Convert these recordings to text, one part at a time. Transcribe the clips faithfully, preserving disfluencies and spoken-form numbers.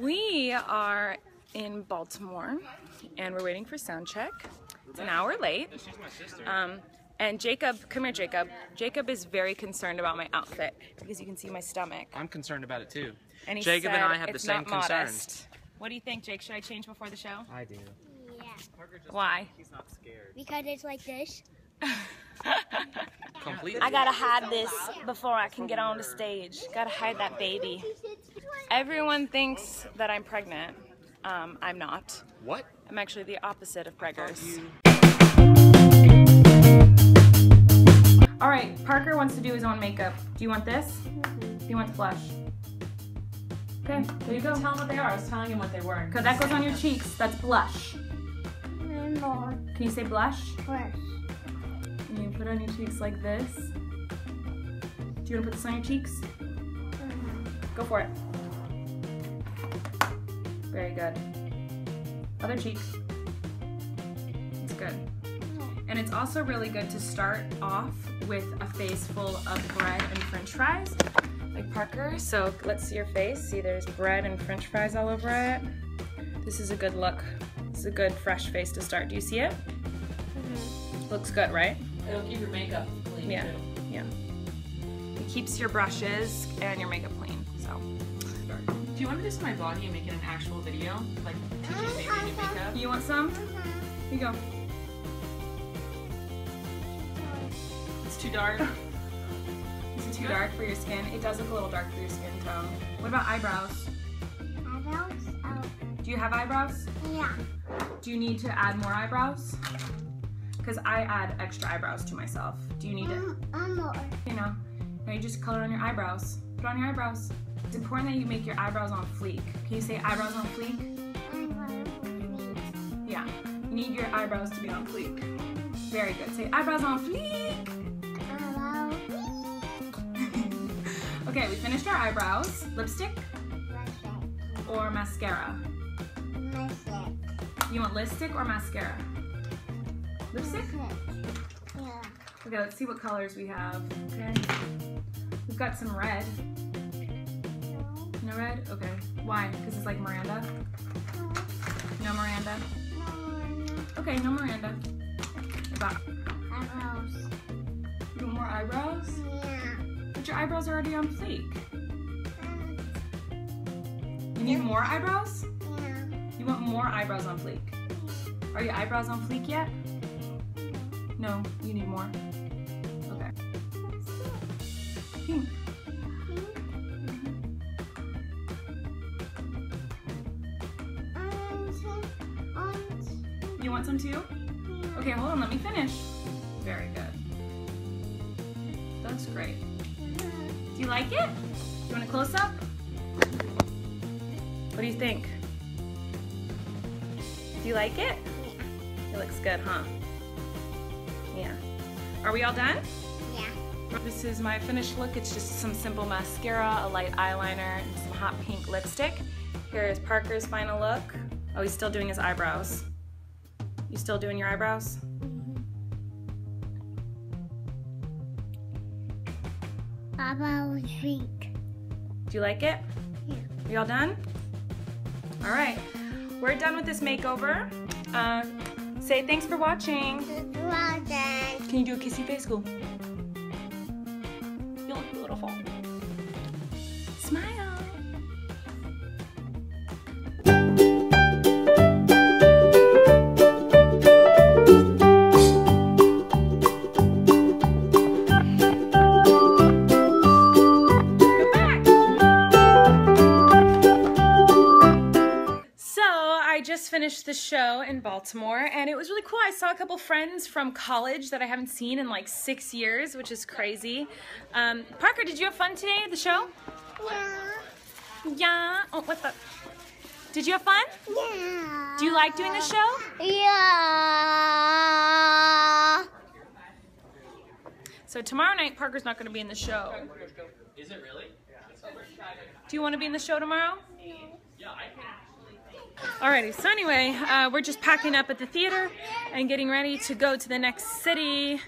We are in Baltimore and we're waiting for sound check. It's an hour late. Um, and Jacob, come here, Jacob. Jacob is very concerned about my outfit because you can see my stomach. I'm concerned about it too. And he Jacob said, and I have the same concerns. What do you think, Jake? Should I change before the show? I do. Yeah. Why? He's not scared. Because it's like this. Completely. I gotta hide this before I can get on the stage. Gotta hide that baby. Everyone thinks that I'm pregnant. Um, I'm not. What? I'm actually the opposite of preggers. All right, Parker wants to do his own makeup. Do you want this? Mm-hmm. Do you want the blush? Okay, there you go. Tell him what they are. I was telling him what they were. Cause that goes on your cheeks. That's blush. No. Can you say blush? Blush. And you put it on your cheeks like this. Do you want to put this on your cheeks? Mm-hmm. Go for it. Very good. Other cheeks. It's good. And it's also really good to start off with a face full of bread and french fries, like Parker. So let's see your face. See, there's bread and french fries all over it. This is a good look. This is a good fresh face to start. Do you see it? Mm-hmm. Looks good, right? It'll keep your makeup clean, yeah. Too. Yeah. It keeps your brushes and your makeup clean, so. Do you want to do this on my body and make it an actual video? Like, teaching baby to do makeup? You want some? Mm-hmm. Here you go. It's too dark? Is it too dark for your skin? It does look a little dark for your skin tone. What about eyebrows? Eyebrows? Oh. Do you have eyebrows? Yeah. Do you need to add more eyebrows? Because I add extra eyebrows to myself. Do you need um, it? Um, more. You know, now you just color on your eyebrows. Put on your eyebrows. It's important that you make your eyebrows on fleek. Can you say eyebrows on fleek? Eyebrows on fleek. Yeah, you need your eyebrows to be on fleek. Very good. Say eyebrows on fleek. Eyebrows on fleek. Okay, we finished our eyebrows. Lipstick? Lipstick. Or mascara? Lipstick. You want lipstick or mascara? Lipstick? Yeah. Okay, let's see what colors we have. Okay. We've got some red. No. No red? Okay. Why? Because it's like Miranda? No. No Miranda? No Miranda. Okay, no Miranda. What about eyebrows? You want more eyebrows? Yeah. But your eyebrows are already on fleek. Um, you need yeah. more eyebrows? Yeah. You want more eyebrows on fleek? Yeah. Are your eyebrows on fleek yet? No, you need more. Okay. Pink. You want some too? Okay, hold on, let me finish. Very good. That's great. Do you like it? You want a close up? What do you think? Do you like it? It looks good, huh? Yeah. Are we all done? Yeah. This is my finished look. It's just some simple mascara, a light eyeliner, and some hot pink lipstick. Here is Parker's final look. Oh, he's still doing his eyebrows. You still doing your eyebrows? Mm-hmm. Eyebrows pink. Do you like it? Yeah. We all done? All right. We're done with this makeover. Uh, Say thanks for watching. Can you do a kissy face? Go. You look beautiful. Smile. Finished the show in Baltimore and it was really cool. I saw a couple friends from college that I haven't seen in like six years, which is crazy. Um, Parker, did you have fun today at the show? Yeah. Yeah. Oh, what the? Did you have fun? Yeah. Do you like doing the show? Yeah. So tomorrow night, Parker's not going to be in the show. Is it really? Do you want to be in the show tomorrow? Yeah, I can. Alrighty, so anyway, uh, we're just packing up at the theater and getting ready to go to the next city.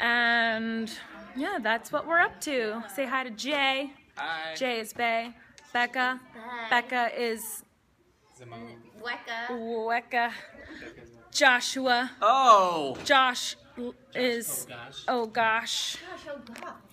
And yeah, that's what we're up to. Say hi to Jay. Hi. Jay is bae. Becca. Bye. Becca is... Zimone. Weka. Weka. Joshua. Oh! Josh, Josh is... Oh gosh. Oh gosh. Gosh, oh gosh.